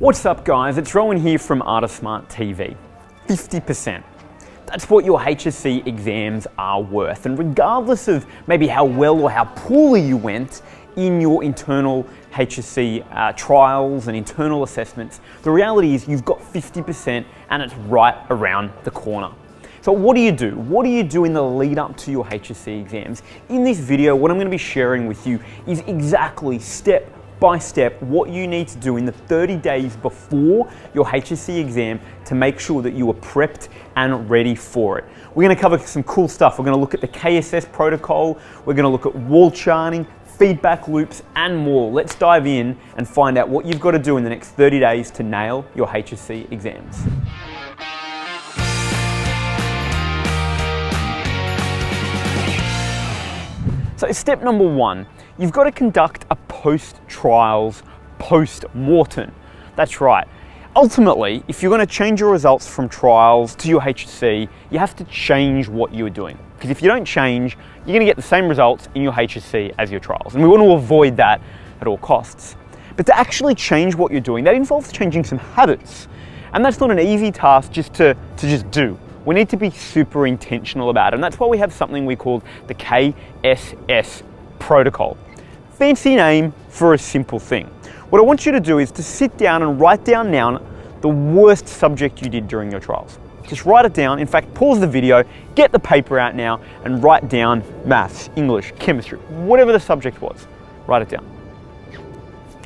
What's up guys, it's Rowan here from Art of Smart TV. 50%. That's what your HSC exams are worth, and regardless of maybe how well or how poorly you went in your internal HSC trials and internal assessments, the reality is you've got 50% and it's right around the corner. So what do you do? What do you do in the lead up to your HSC exams? In this video, what I'm going to be sharing with you is exactly step by step what you need to do in the 30 days before your HSC exam to make sure that you are prepped and ready for it. We're going to cover some cool stuff. We're going to look at the KSS protocol, we're going to look at wall charting, feedback loops and more. Let's dive in and find out what you've got to do in the next 30 days to nail your HSC exams. So step number one, you've got to conduct a post-trials post-mortem. That's right. Ultimately, if you're going to change your results from trials to your HSC, you have to change what you're doing. Because if you don't change, you're going to get the same results in your HSC as your trials. And we want to avoid that at all costs. But to actually change what you're doing, that involves changing some habits. And that's not an easy task just to just do. We need to be super intentional about it, and that's why we have something we call the KSS protocol. Fancy name for a simple thing. What I want you to do is to sit down and write down now the worst subject you did during your trials. Just write it down. In fact, pause the video, get the paper out now, and write down maths, English, chemistry, whatever the subject was. Write it down.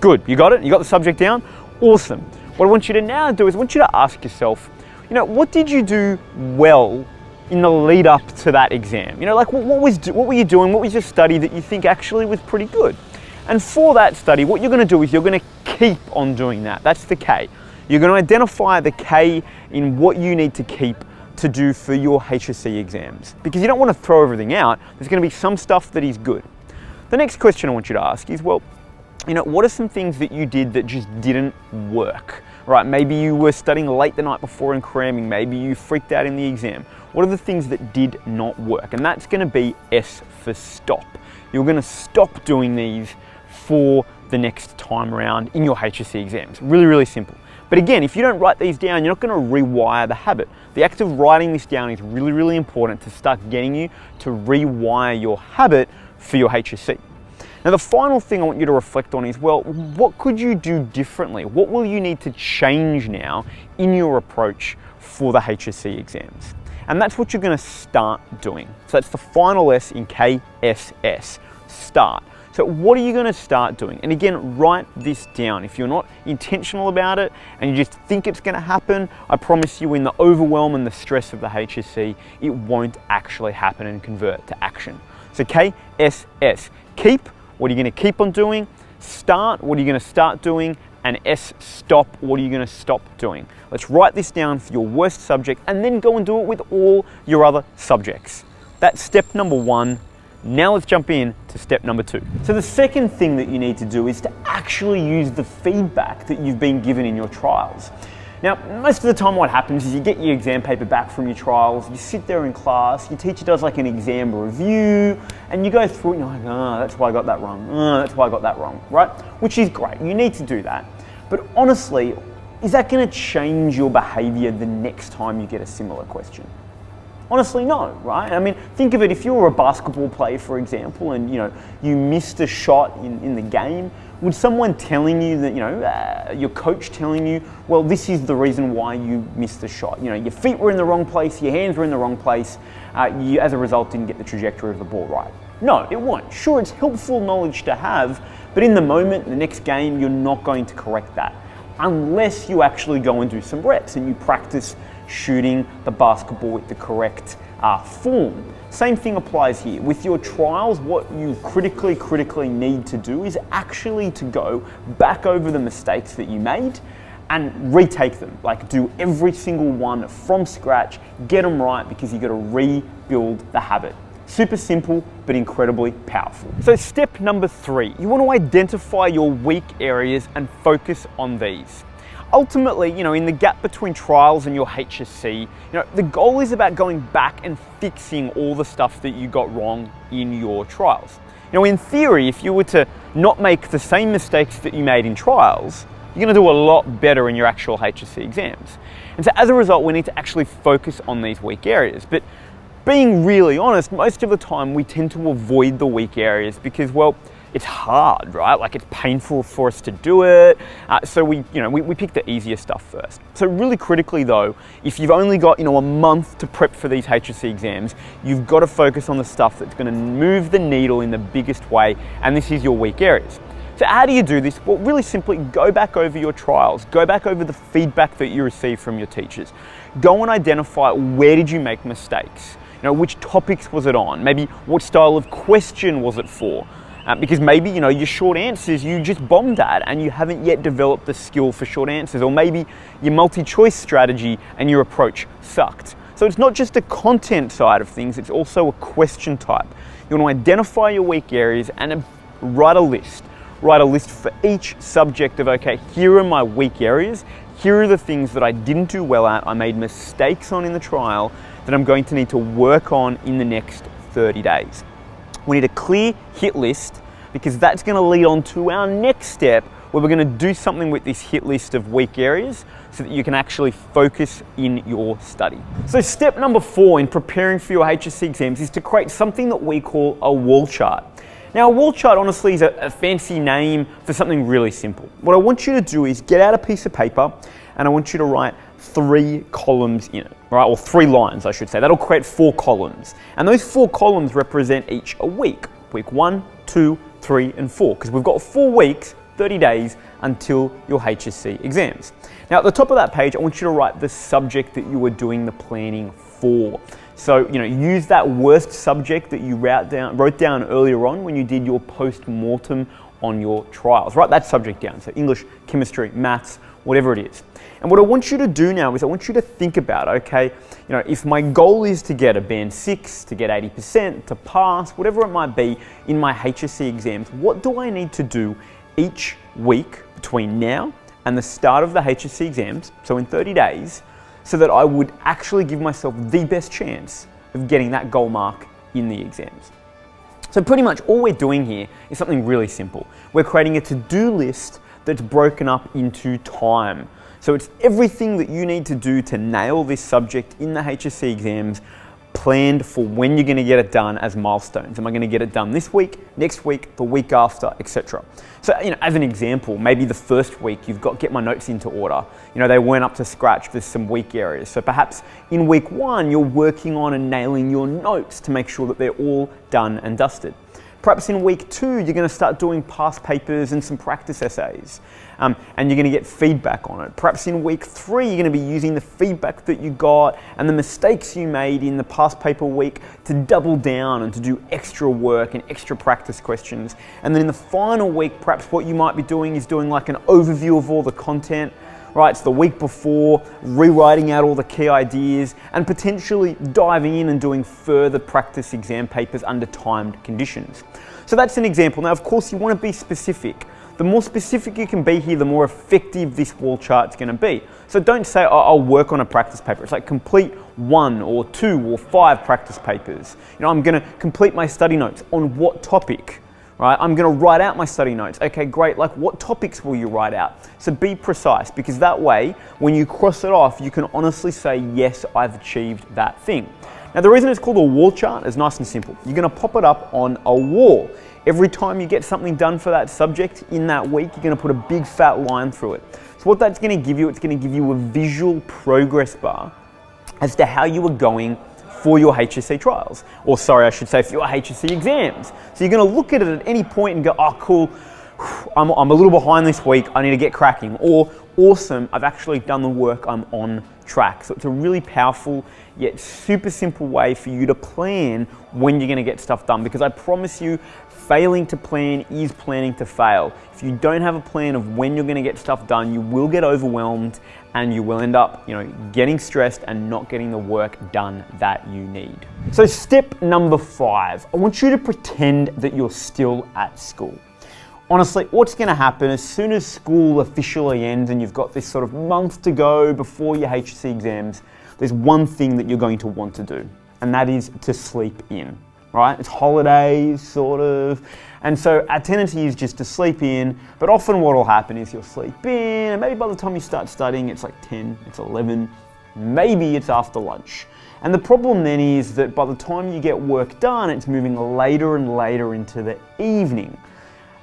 Good, you got it? You got the subject down? Awesome. What I want you to now do is I want you to ask yourself, you know, what did you do well in the lead up to that exam? You know, like what were you doing? What was your study that you think actually was pretty good? And for that study, what you're going to do is you're going to keep on doing that. That's the K. You're going to identify the K in what you need to keep to do for your HSC exams. Because you don't want to throw everything out. There's going to be some stuff that is good. The next question I want you to ask is, well, you know, what are some things that you did that just didn't work? Right, maybe you were studying late the night before and cramming, maybe you freaked out in the exam. What are the things that did not work? And that's gonna be S for stop. You're gonna stop doing these for the next time around in your HSC exams. Really, really simple. But again, if you don't write these down, you're not gonna rewire the habit. The act of writing this down is really, really important to start getting you to rewire your habit for your HSC. Now the final thing I want you to reflect on is, well, what could you do differently? What will you need to change now in your approach for the HSC exams? And that's what you're going to start doing. So that's the final S in KSS, start. So what are you going to start doing? And again, write this down. If you're not intentional about it and you just think it's going to happen, I promise you in the overwhelm and the stress of the HSC, it won't actually happen and convert to action. So KSS, keep. What are you going to keep on doing? Start, what are you going to start doing? And S, stop, what are you going to stop doing? Let's write this down for your worst subject and then go and do it with all your other subjects. That's step number one. Now let's jump in to step number two. So the second thing that you need to do is to actually use the feedback that you've been given in your trials. Now, most of the time what happens is you get your exam paper back from your trials, you sit there in class, your teacher does like an exam review, and you go through it and you're like, oh, that's why I got that wrong, oh, that's why I got that wrong, right? Which is great, you need to do that. But honestly, is that going to change your behaviour the next time you get a similar question? Honestly, no, right? I mean, think of it, if you were a basketball player, for example, and, you know, you missed a shot in the game, would someone telling you that, you know, your coach telling you, well, this is the reason why you missed the shot. You know, your feet were in the wrong place, your hands were in the wrong place, you, as a result, didn't get the trajectory of the ball right. No, it won't. Sure, it's helpful knowledge to have, but in the moment, the next game, you're not going to correct that. Unless you actually go and do some reps and you practice shooting the basketball with the correct form. Same thing applies here. With your trials, what you critically need to do is actually to go back over the mistakes that you made and retake them. Like do every single one from scratch, get them right, because you've got to rebuild the habit. Super simple, but incredibly powerful. So step number three, you want to identify your weak areas and focus on these. Ultimately, you know, in the gap between trials and your HSC, you know, the goal is about going back and fixing all the stuff that you got wrong in your trials. You know, in theory, if you were to not make the same mistakes that you made in trials, you're going to do a lot better in your actual HSC exams. And so as a result, we need to actually focus on these weak areas. But being really honest, most of the time we tend to avoid the weak areas because, well, it's hard, right? Like, it's painful for us to do it. So we pick the easier stuff first. So really critically though, if you've only got, a month to prep for these HSC exams, you've got to focus on the stuff that's going to move the needle in the biggest way, and this is your weak areas. So how do you do this? Well, really simply, go back over your trials, go back over the feedback that you receive from your teachers. Go and identify, where did you make mistakes? Which topics was it on? Maybe what style of question was it for? Because maybe, your short answers you just bombed at and you haven't yet developed the skill for short answers, or maybe your multi-choice strategy and your approach sucked. So it's not just the content side of things, it's also a question type. You want to identify your weak areas and write a list. Write a list for each subject of, okay, here are my weak areas, here are the things that I didn't do well at, I made mistakes on in the trial that I'm going to need to work on in the next 30 days. We need a clear hit list, because that's going to lead on to our next step, where we're going to do something with this hit list of weak areas so that you can actually focus in your study. So step number 4 in preparing for your HSC exams is to create something that we call a wall chart. Now, a wall chart honestly is a fancy name for something really simple. What I want you to do is get out a piece of paper and I want you to write 3 columns in it, right? Or 3 lines, I should say. That'll create 4 columns. And those 4 columns represent each a week. Week 1, 2, 3, and 4. Because we've got 4 weeks, 30 days, until your HSC exams. Now, at the top of that page, I want you to write the subject that you were doing the planning for. So, use that worst subject that you wrote down earlier on when you did your post-mortem on your trials. Write that subject down. So English, chemistry, maths, whatever it is. And what I want you to do now is I want you to think about, okay, if my goal is to get a band 6, to get 80%, to pass, whatever it might be in my HSC exams, what do I need to do each week between now and the start of the HSC exams, so in 30 days, so that I would actually give myself the best chance of getting that goal mark in the exams. So pretty much all we're doing here is something really simple. We're creating a to-do list that's broken up into time. So it's everything that you need to do to nail this subject in the HSC exams, planned for when you're going to get it done as milestones. Am I going to get it done this week, next week, the week after, etc. So, as an example, maybe the first week you've got to get my notes into order. They weren't up to scratch, there's some weak areas. So perhaps in week 1, you're working on and nailing your notes to make sure that they're all done and dusted. Perhaps in week 2, you're going to start doing past papers and some practice essays, and you're going to get feedback on it. Perhaps in week 3, you're going to be using the feedback that you got and the mistakes you made in the past paper week to double down and to do extra work and extra practice questions. And then in the final week, perhaps what you might be doing is doing like an overview of all the content. Right, so the week before, rewriting out all the key ideas and potentially diving in and doing further practice exam papers under timed conditions. So that's an example. Now, of course, you want to be specific. The more specific you can be here, the more effective this wall chart's going to be. So don't say, oh, I'll work on a practice paper. It's like, complete 1 or 2 or 5 practice papers. I'm going to complete my study notes on what topic? Right, I'm going to write out my study notes. Okay, great, like, what topics will you write out? So be precise, because that way, when you cross it off, you can honestly say, yes, I've achieved that thing. Now, the reason it's called a wall chart is nice and simple. You're going to pop it up on a wall. Every time you get something done for that subject in that week, you're going to put a big fat line through it. So what that's going to give you, it's going to give you a visual progress bar as to how you are going for your HSC trials, or sorry, I should say for your HSC exams. So you're going to look at it at any point and go, oh cool, I'm a little behind this week, I need to get cracking, or awesome, I've actually done the work, I'm on track. So it's a really powerful yet super simple way for you to plan when you're going to get stuff done, because I promise you, failing to plan is planning to fail. If you don't have a plan of when you're going to get stuff done, you will get overwhelmed and you will end up, getting stressed and not getting the work done that you need. So step number 5, I want you to pretend that you're still at school. Honestly, what's going to happen as soon as school officially ends and you've got this sort of month to go before your HSC exams, there's one thing that you're going to want to do, and that is to sleep in. right? It's holidays, sort of. And so our tendency is just to sleep in, but often what will happen is you'll sleep in, and maybe by the time you start studying, it's like 10, it's 11, maybe it's after lunch. And the problem then is that by the time you get work done, it's moving later and later into the evening.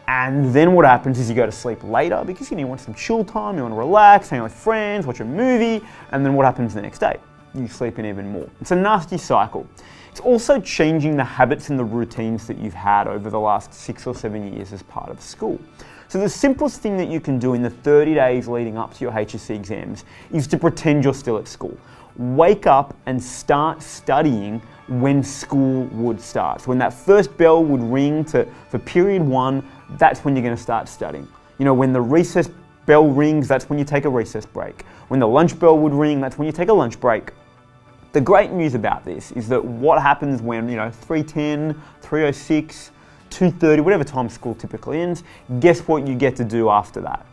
And then what happens is you go to sleep later because you want some chill time, you want to relax, hang out with friends, watch a movie, and then what happens the next day? You sleep in even more. It's a nasty cycle. It's also changing the habits and the routines that you've had over the last 6 or 7 years as part of school. So the simplest thing that you can do in the 30 days leading up to your HSC exams is to pretend you're still at school. Wake up and start studying when school would start. So when that first bell would ring for period one, that's when you're going to start studying. When the recess bell rings, that's when you take a recess break. When the lunch bell would ring, that's when you take a lunch break. The great news about this is that what happens when, 3:10, 3:06, 2:30, whatever time school typically ends, guess what you get to do after that?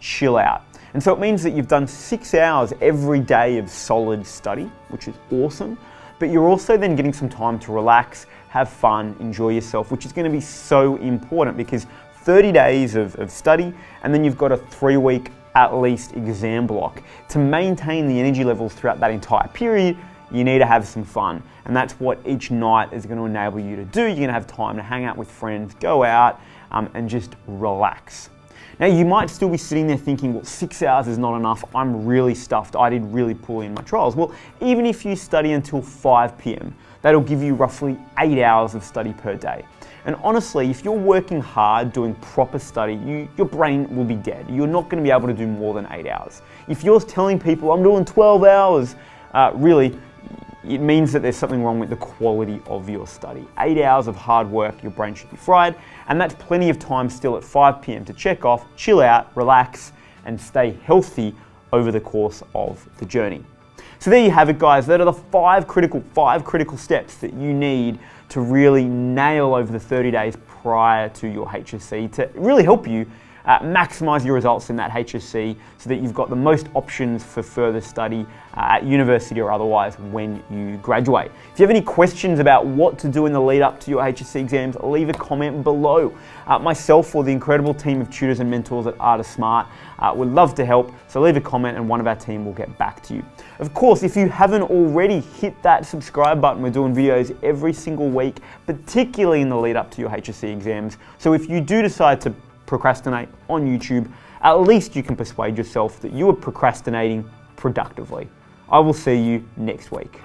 Chill out. And so it means that you've done 6 hours every day of solid study, which is awesome, but you're also then getting some time to relax, have fun, enjoy yourself, which is going to be so important because 30 days of study, and then you've got a 3-week at least exam block. To maintain the energy levels throughout that entire period, you need to have some fun. And that's what each night is going to enable you to do. You're going to have time to hang out with friends, go out, and just relax. Now, you might still be sitting there thinking, well, 6 hours is not enough. I'm really stuffed. I did really poorly in my trials. Well, even if you study until 5 PM, that'll give you roughly 8 hours of study per day. And honestly, if you're working hard doing proper study, your brain will be dead. You're not going to be able to do more than 8 hours. If you're telling people, I'm doing 12 hours, really, it means that there's something wrong with the quality of your study. 8 hours of hard work, your brain should be fried, and that's plenty of time still at 5 PM to check off, chill out, relax, and stay healthy over the course of the journey. So there you have it, guys. That are the five critical steps that you need to really nail over the 30 days prior to your HSC to really help you maximise your results in that HSC so that you've got the most options for further study at university or otherwise when you graduate. If you have any questions about what to do in the lead up to your HSC exams, leave a comment below. Myself or the incredible team of tutors and mentors at Art of Smart would love to help, so leave a comment and one of our team will get back to you. Of course, if you haven't already, hit that subscribe button. We're doing videos every single week, particularly in the lead up to your HSC exams. So if you do decide to procrastinate on YouTube, at least you can persuade yourself that you are procrastinating productively. I will see you next week.